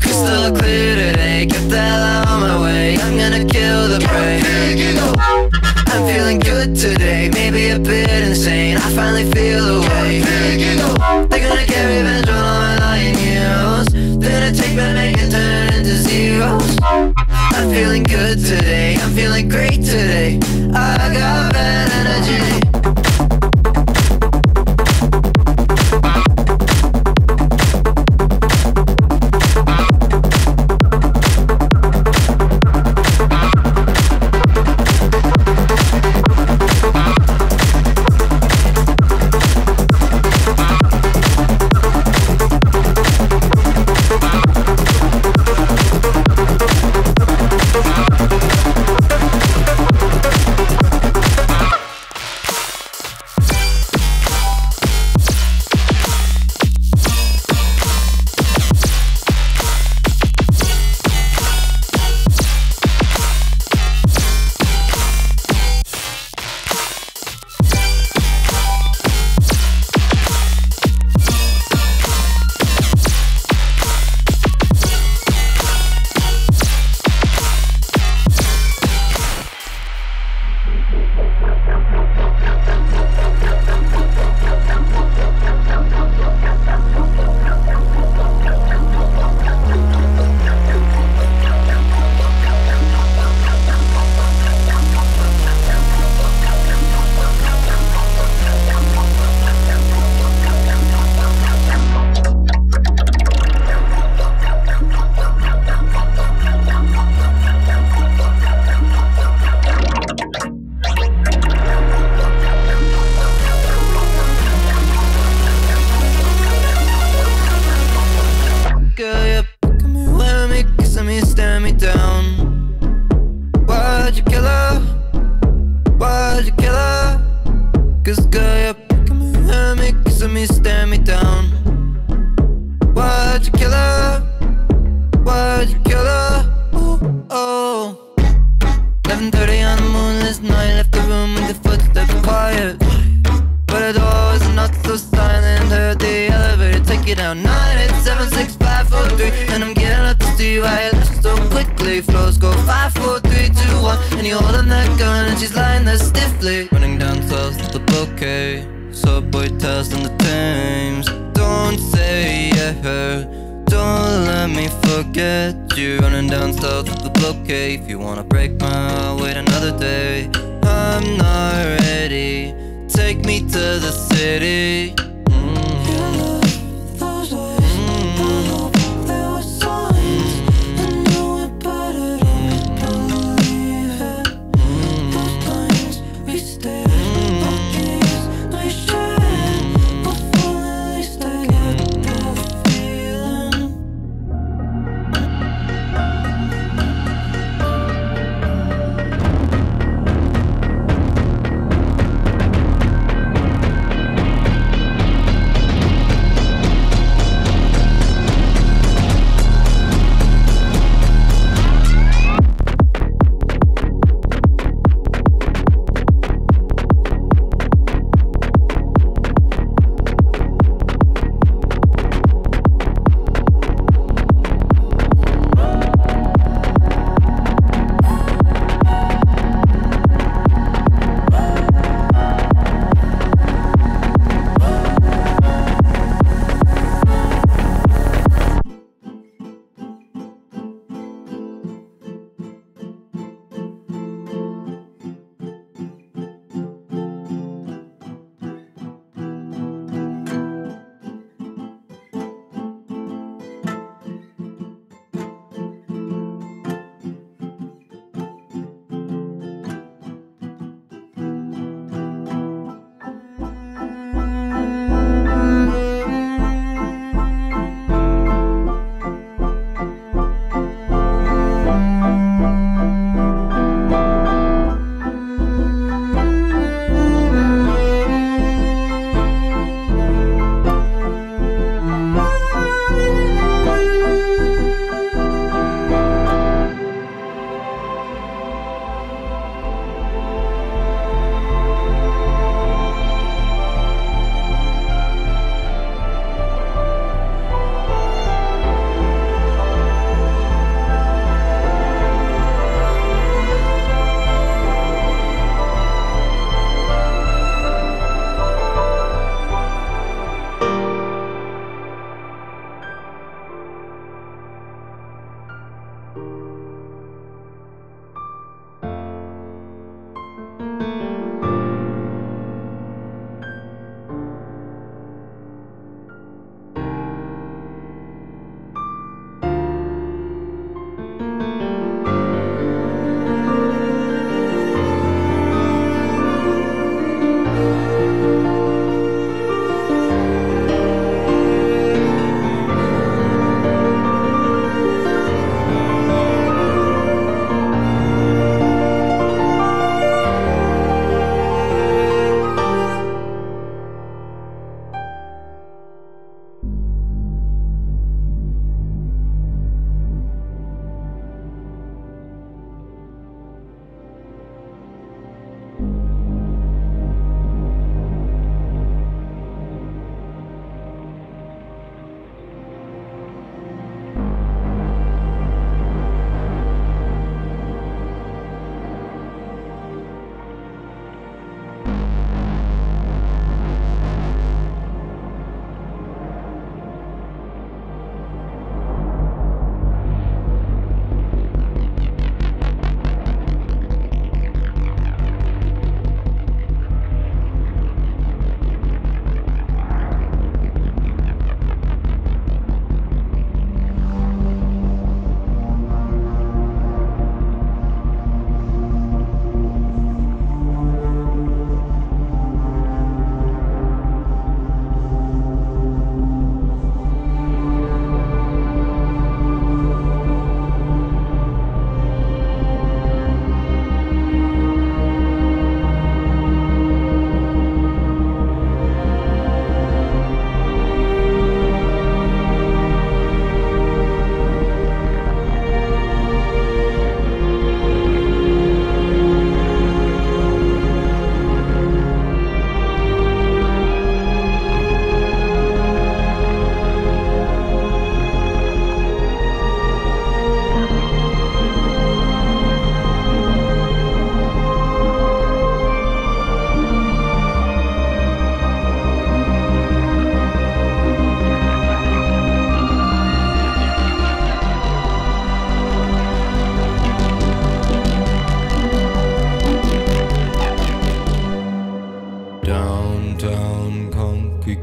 Crystal clear today, get the hell out of my way. I'm gonna kill the prey. I'm feeling good today, maybe a bit insane. I finally feel the way. They're gonna get revenge on all my lying heroes. They're gonna take my make and turn it into zeros. I'm feeling good today, I'm feeling great today. I got bad energy.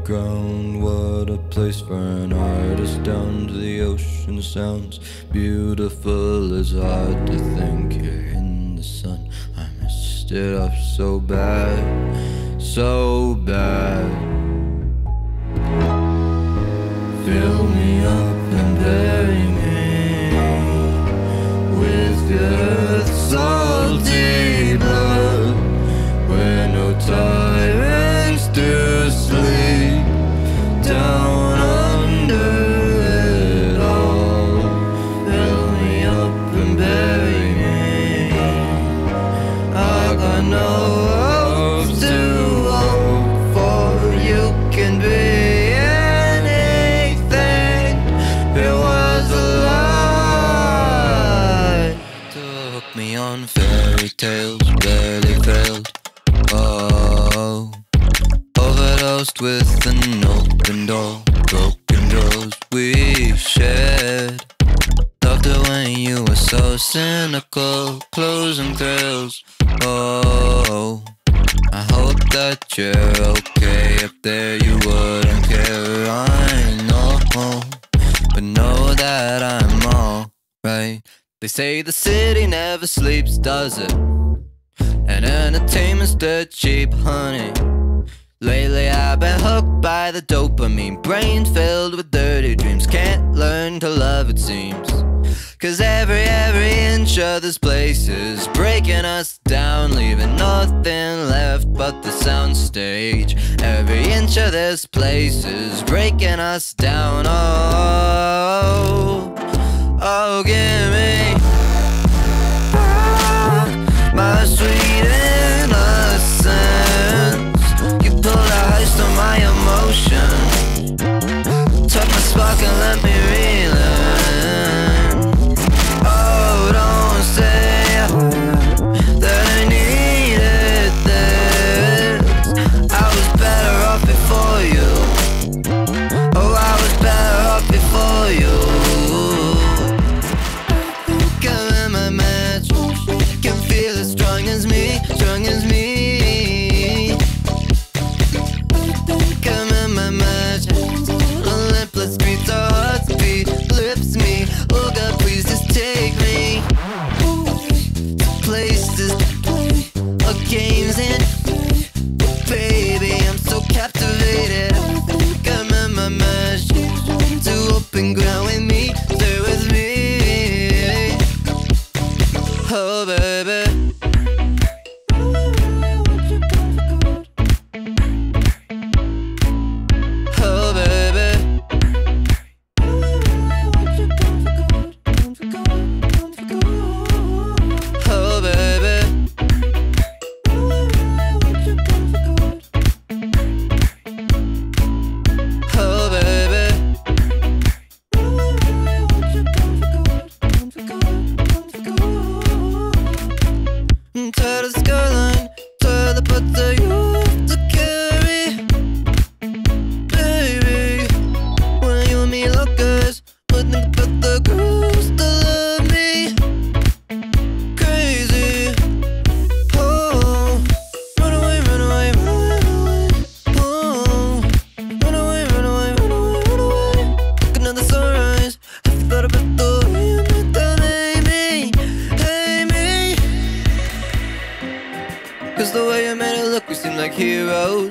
ground. What a place for an artist. Down to the ocean sounds beautiful. It's hard to think you're in the sun. I messed it up so bad, so bad. Fill me up and bury me with your earth's salty blood, where no tyrants do sleep. Down under it all, fill me up and bury me. I got no hopes to hope for. You can be anything. It was a lie to hook me on fairy tales. Barely failed. Oh, overdosed with an open door. Broken doors we've shared. Loved it when you were so cynical. Closing thrills. Oh, I hope that you're okay. Up there you wouldn't care, I know, but know that I'm alright. They say the city never sleeps, does it? And entertainment's dirt cheap, honey. Lately I've been hooked by the dopamine. Brain filled with dirty dreams. Can't learn to love, it seems. Cause every inch of this place is breaking us down, leaving nothing left but the soundstage. Every inch of this place is breaking us down. Oh, oh, oh, give me my sweet innocence. You pull the heist on my emotion. Tuck my spark and let me reel in. Oh, don't say that I needed this. I was better off before you. Oh, I was better off before you. I think I'm in my match. Can feel as strong as me, strong as me. I think I'm in my match. On lipless streets, our hearts beat, lips me. Oh God, please just take me to places or games in. Baby, I'm so captivated. I think I'm in my match. To open ground with me, stay with me. Oh baby, oh baby, oh baby, oh baby. To the skyline, to the butt that you have to carry. Baby, when you and me look guys, would think about the girls that love me. Crazy, oh, run away, run away, run away, oh, run away, run away, run away, run away. Looking at the sunrise, I thought about the way you made that baby. Cause the way you made it look, we seem like heroes,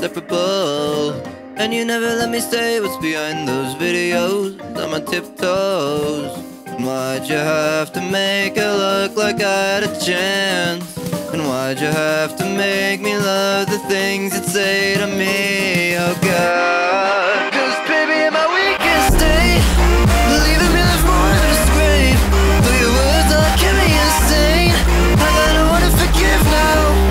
separable. And you never let me say what's behind those videos on my tiptoes. And why'd you have to make it look like I had a chance? And why'd you have to make me love the things you'd say to me? Oh God, cause baby, in my weakest day, leaving me left more than a scrape. Through your words that kept me insane. I gotta wanna forgive now.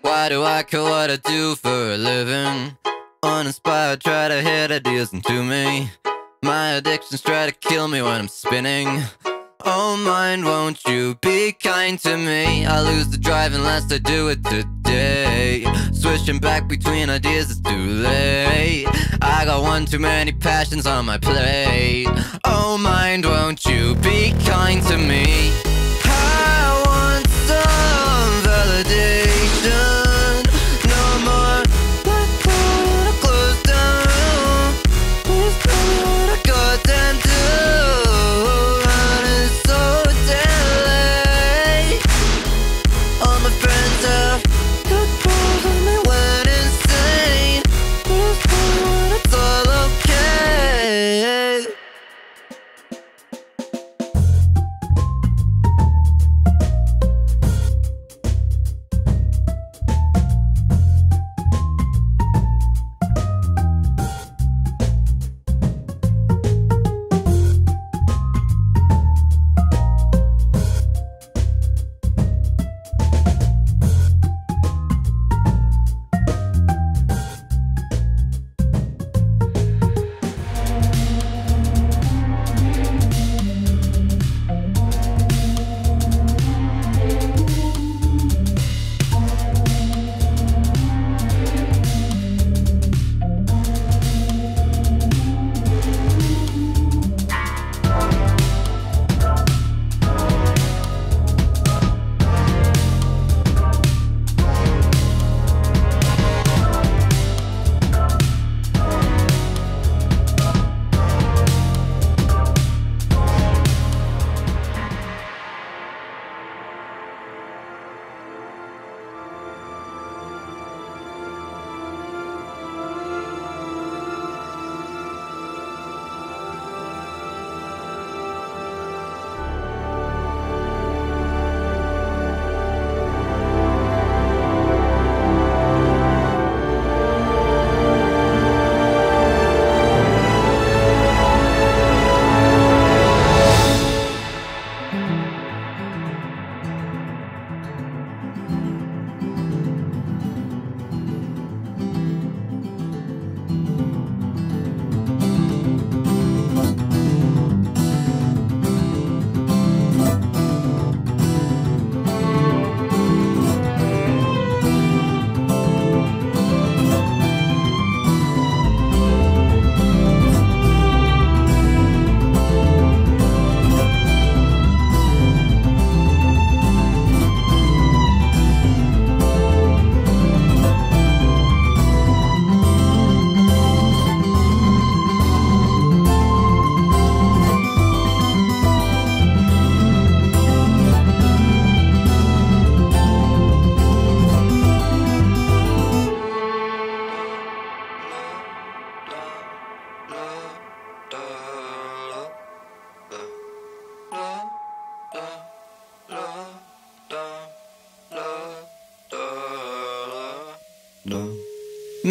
Why do I care what I do for a living? Uninspired, try to hit ideas into me. My addictions try to kill me when I'm spinning. Oh, mind, won't you be kind to me? I lose the drive unless I do it today. day. Switching back between ideas is too late. I got one too many passions on my plate. Oh mind, won't you be kind to me? I want some validation. No more black and I close down. Please tell me what I got them to do.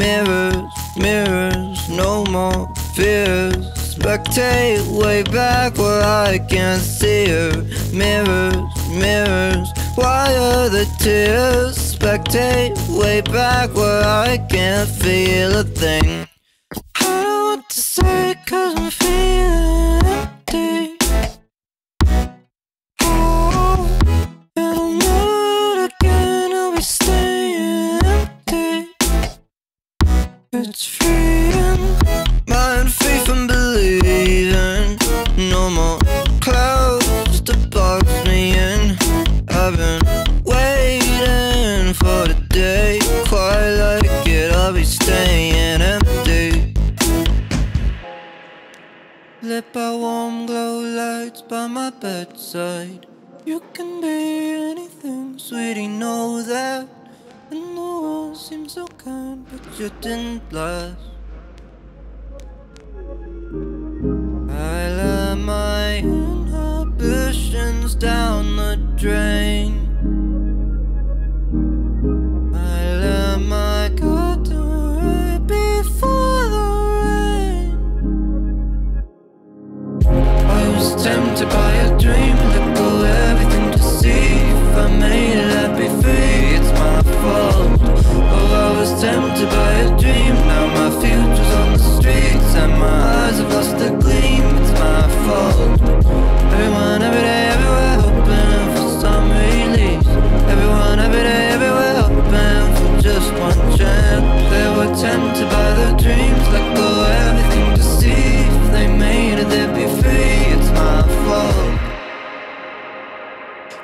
Mirrors, mirrors, no more fears. Spectate way back where I can't see her. Mirrors, mirrors, why are the tears? Spectate way back where I can't feel a thing. I don't want to say it 'cause I'm feeling empty. It's freedom. Mind free from believing. No more clouds to box me in. I've been waiting for the day. Quite like it, I'll be staying empty. Lit by warm glow lights by my bedside. You can be anything, sweetie, know that. And the world seemed so kind, but you didn't last. I let my inhibitions down the drain. I let my garden right before the rain. I was tempted by a dream that pulled everything to see. If I made it, I'd be free. It's my fault. Oh, I was tempted by a dream. Now my future's on the streets and my eyes have lost the gleam. It's my fault. Everyone, every day, everywhere, hoping for some relief.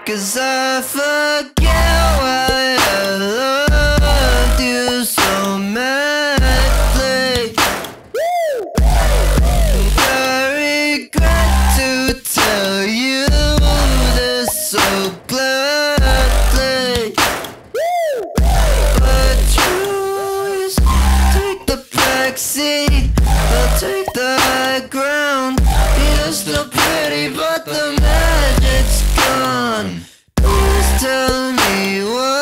'Cause I forget why I loved you so madly. I regret to tell you this so gladly, but choose take the backseat. I'll take the high ground. You're still pretty, but the magic's gone. Please tell me why.